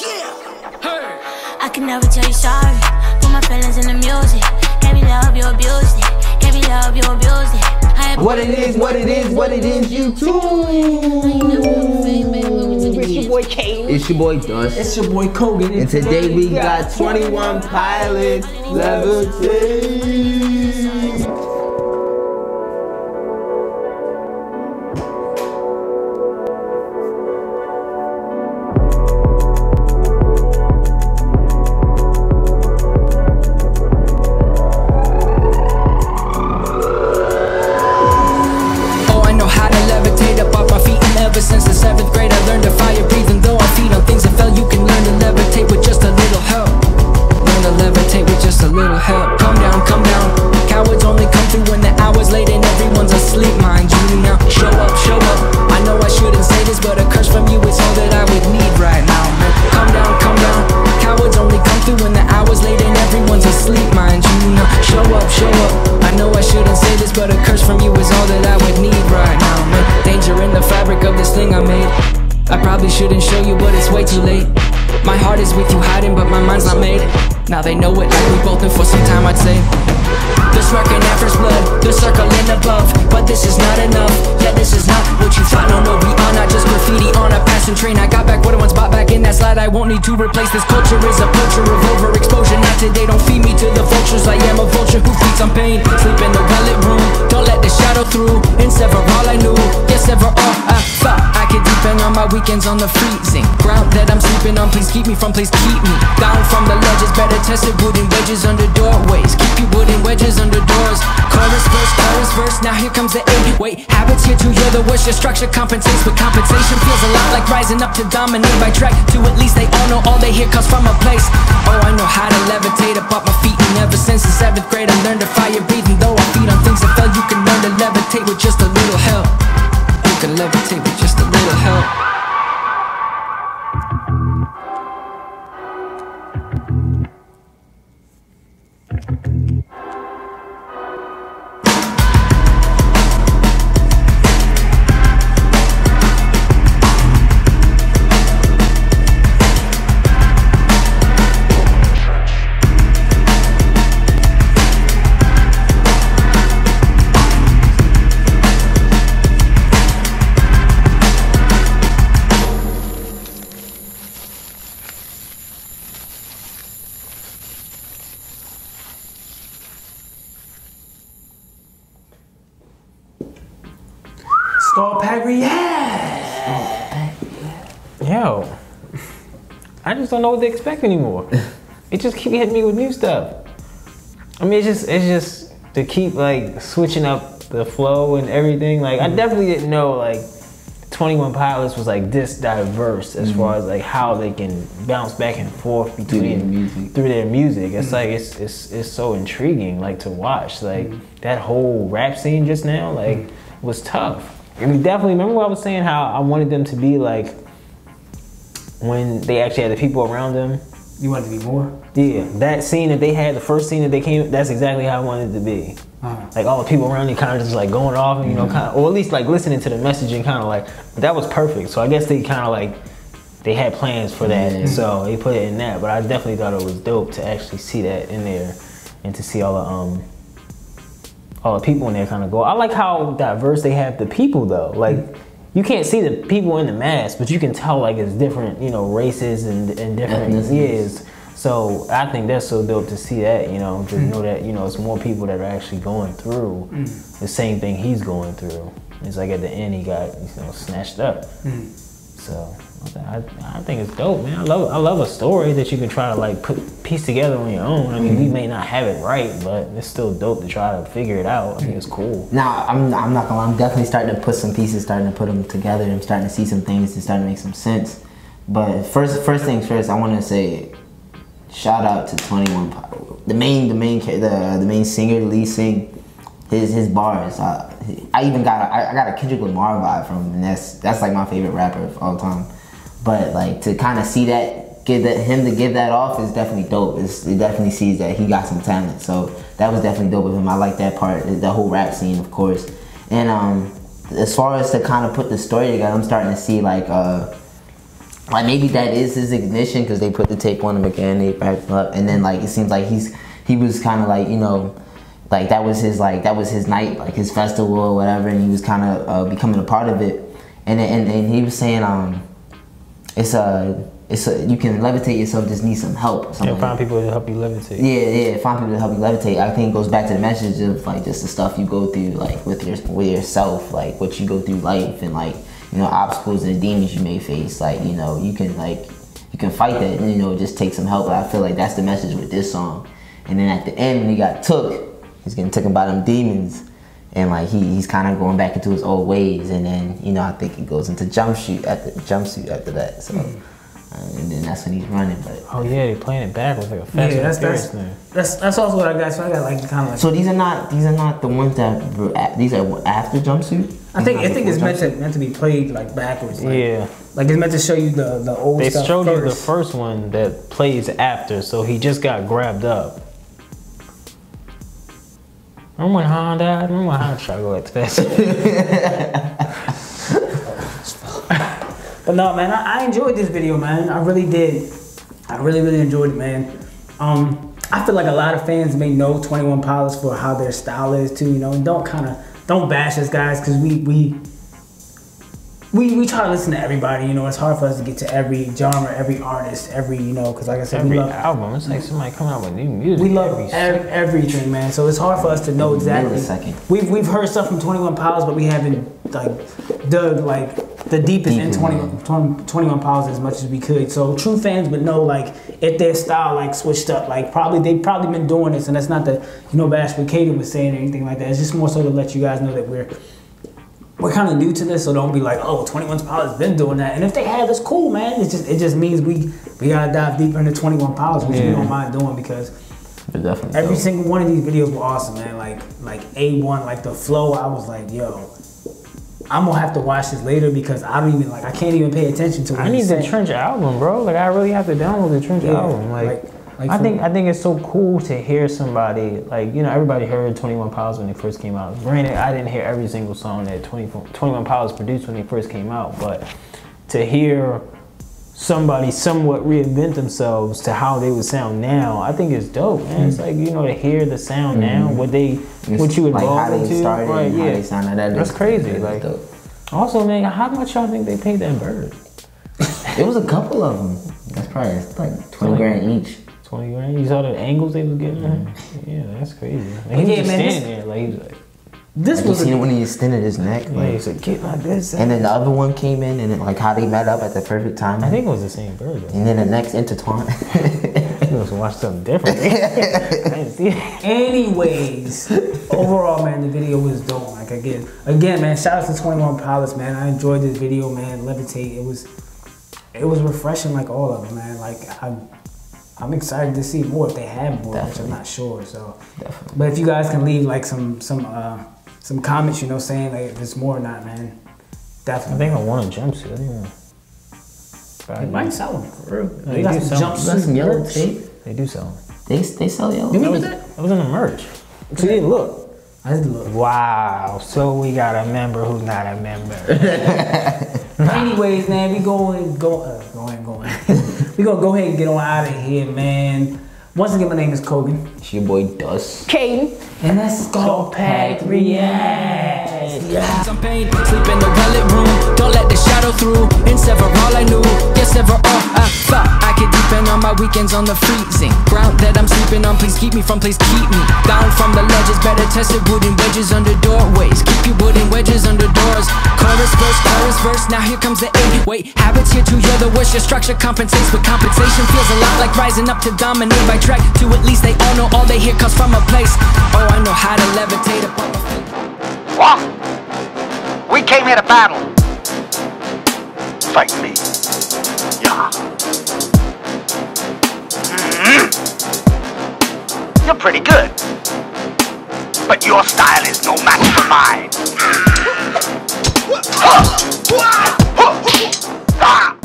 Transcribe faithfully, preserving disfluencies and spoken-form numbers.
Yeah. Hey. I can never tell you sorry. Put my feelings in the music. Gave me love, you abused it. Gave me love, you abused it. What it is, what it is, what it is, you too. It's your boy Kane. It's your boy Dust. It's your boy Kogan. And today we got twenty-one Pilots, Levitate. But a curse from you is all that I would need right now, man. Danger in the fabric of this thing I made. I probably shouldn't show you, but it's way too late. My heart is with you hiding, but my mind's not made. Now they know it, like we both in for some time, I'd say. They're smirking at first blood, they're circling above. But this is not enough, yeah, this is not what you thought. No, no, we are not just graffiti on a passing train. I got back what I once bought back in that slide. I won't need to replace this culture. Is a culture of overexposure. Not today, don't feed me to the vultures. I am a vulture who feeds on pain. Sleep in the well-lit room, don't let the shadow through. And several I knew, yes, several I thought. I could depend on my weekends on the freezing ground that I'm sleeping on. Please keep me from, please keep me down from the ledges. Better tested wooden wedges under doorways. Keep you wooden wedges under doors. Chorus, verse, chorus, verse. Now here comes the eight. Wait, habits here too, you're the worst. Your structure compensates, but compensation feels a lot like rising up to dominate by track. To at least they all know all they hear comes from a place. Oh, I know how to levitate above my feet. And ever since the seventh grade I learned to fire breathing. Though I feed on things I fell, you can learn to levitate with just a little help. You can levitate with just a little help. Yeah. Yo, I just don't know what they expect anymore. It just keep hitting me with new stuff. I mean, it's just it's just to keep like switching up the flow and everything. Like I definitely didn't know like twenty-one Pilots was like this diverse as mm-hmm. far as like how they can bounce back and forth between through their music. Through their music. It's mm-hmm. like it's it's it's so intriguing like to watch. Like mm-hmm. that whole rap scene just now like mm-hmm. was tough. And we definitely remember what I was saying, how I wanted them to be like when they actually had the people around them. You wanted to be more? Yeah, that scene that they had, the first scene that they came, that's exactly how I wanted it to be. Uh-huh. Like all the people around you kind of just like going off, and, you know, kind of, or at least like listening to the message and kind of like, that was perfect. So I guess they kind of like, they had plans for that, mm-hmm. and so they put it in that. But I definitely thought it was dope to actually see that in there and to see all the, um, all the people in there kind of go. I like how diverse they have the people though. Like you can't see the people in the mask, but you can tell like it's different, you know, races and, and different years. So I think that's so dope to see that, you know, to mm. know that, you know, it's more people that are actually going through mm. the same thing he's going through. It's like at the end he got, you know, snatched up. Mm. So I, I think it's dope, man. I love I love a story that you can try to like put piece together on your own. I mean, mm-hmm. we may not have it right, but it's still dope to try to figure it out. I think it's cool. Nah, I'm I'm not gonna lie. I'm definitely starting to put some pieces, starting to put them together. I'm starting to see some things and starting to make some sense. But first, first things first, I want to say shout out to twenty-one Pilots. The main, the main, the the main singer, Lee Sing. His his bars. I, I even got a, I got a Kendrick Lamar vibe from him, and that's that's like my favorite rapper of all time. But like to kind of see that, give that, him to give that off is definitely dope. It's, it definitely sees that he got some talent. So that was definitely dope of him. I like that part, the whole rap scene, of course. And um, as far as to kind of put the story together, I'm starting to see like uh, like maybe that is his ignition, because they put the tape on him again, they wrap him up, and then like it seems like he's he was kind of like, you know, like that was his like that was his night, like his festival or whatever, and he was kind of uh, becoming a part of it. And and and he was saying um, it's a it's a you can levitate yourself, just need some help. Or something. Yeah, find people to help you levitate. Yeah, yeah, find people to help you levitate. I think it goes back to the message of like just the stuff you go through, like with your with yourself, like what you go through life, and like, you know, obstacles and demons you may face. Like, you know, you can like you can fight that, and you know, just take some help. But I feel like that's the message with this song. And then at the end, when he got took, he's getting taken by them demons, and like he he's kind of going back into his old ways. And then, you know, I think he goes into jumpsuit at the jumpsuit after that. So mm. uh, and then that's when he's running. But oh yeah, they're playing it backwards like a fast. Yeah, that's that's, that's that's also what I got. So I got like kind of. Like, so these are not these are not the ones that were at, these are after jumpsuit. I think I think it's meant to meant to be played like backwards. Like, yeah, like it's meant to show you the the old. They stuff showed first. you the first one that plays after, so he just got grabbed up. Remember when Han died? Remember when Han tried to go at that? But no, man, I, I enjoyed this video, man. I really did. I really, really enjoyed it, man. Um, I feel like a lot of fans may know Twenty One Pilots for how their style is too, you know. And don't kind of don't bash us, guys, because we we we we try to listen to everybody. You know, it's hard for us to get to every genre, every artist, every you know, because like I said, every we love, album. It's like somebody coming out with new music. We love every every, everything, man. So it's hard for us to know exactly. Second. We've we've heard stuff from Twenty One Pilots, but we haven't like dug like the deepest Deep in Twenty One Pilots as much as we could. So true fans would know like if their style like switched up. Like probably they've probably been doing this, and that's not the you know bash what Kaden was saying or anything like that. It's just more so to let you guys know that we're. We're kind of new to this, so don't be like, "Oh, Twenty One Pilots been doing that." And if they have, it's cool, man. It just it just means we we gotta dive deeper into Twenty One Pilots, which yeah. we don't mind doing because definitely every dope. single one of these videos were awesome, man. Like like A one, like the flow. I was like, "Yo, I'm gonna have to watch this later because I don't even like I can't even pay attention to." What I need the Trench album, bro. Like I really have to download the Trench yeah. album. Like, like, like I think I think it's so cool to hear somebody like you know everybody heard Twenty One Pilots when they first came out. Granted, I didn't hear every single song that Twenty One Pilots produced when they first came out, but to hear somebody somewhat reinvent themselves to how they would sound now, I think it's dope. Man, mm-hmm. it's like you know to hear the sound mm-hmm. now, what they it's what you like evolved how they into, started, right? How yeah, they sound, that that's crazy. That's like dope. Also, man, how much y'all think they paid that bird? It was a couple of them. That's probably like twenty so, grand each. Twenty grand. You saw the angles they was getting. Mm-hmm. Yeah, that's crazy. Like, he was yeah, just man, standing this, there, like he was like. This like was you see when he extended his neck. Like, yeah, he said, "Get like this." And then the other one came in, and it, like how they met up at the perfect time. I think it was the same bird. Though. And then the next intertwined. You must watch something different. Anyways, overall, man, the video was dope. Like again, again, man, shout out to Twenty One Pilots, man. I enjoyed this video, man. Levitate. It was, it was refreshing, like all of them, man. Like I. I'm excited to see more if they have more, Definitely. which I'm not sure. So, Definitely. but if you guys can leave like some some uh, some comments, you know, saying like if it's more or not, man. Definitely. I think I want a jumpsuit. Yeah. They might sell them for real. They, they got do some sell jumpsuit. Got some yellow tape. They do sell them. They they sell yellow. You remember that? It was in the merch. So you didn't look. I didn't look. Wow. So we got a member who's not a member. Anyways, man, we going go uh, going going. We gonna go ahead and get on out of here, man. Once again, my name is Kogan. It's your boy Dust. Kaden. And that's Skull Pack React. Yeah. Some pain, sleep in the toilet room. Don't let the shadow through. In several I knew. Yes, several I thought I could depend on my weekends on the freezing ground that I'm sleeping on. Please keep me from, please keep me down from the ledges. Better tested wooden wedges under doorways. Keep your wooden wedges under doors. Chorus, verse, chorus, verse. Now here comes the eight. Wait, habits here too. You're the worst. Your structure compensates, but compensation feels a lot like rising up to dominate by track. To at least they all know all they hear comes from a place. Oh, I know how to levitate above the feet. What? We came here to battle. Fight me. Yeah. Mm-hmm. You're pretty good. But your style is no match for mine.